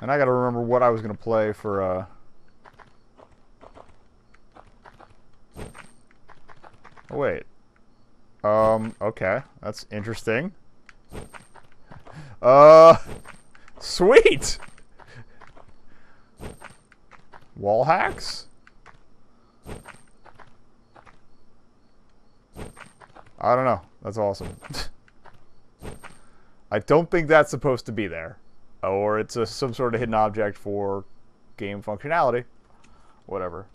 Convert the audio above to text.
And I gotta remember what I was gonna play for, Oh, wait. Okay. That's interesting. Sweet! Wall hacks? I don't know. That's awesome. I don't think that's supposed to be there. Or it's some sort of hidden object for game functionality. Whatever.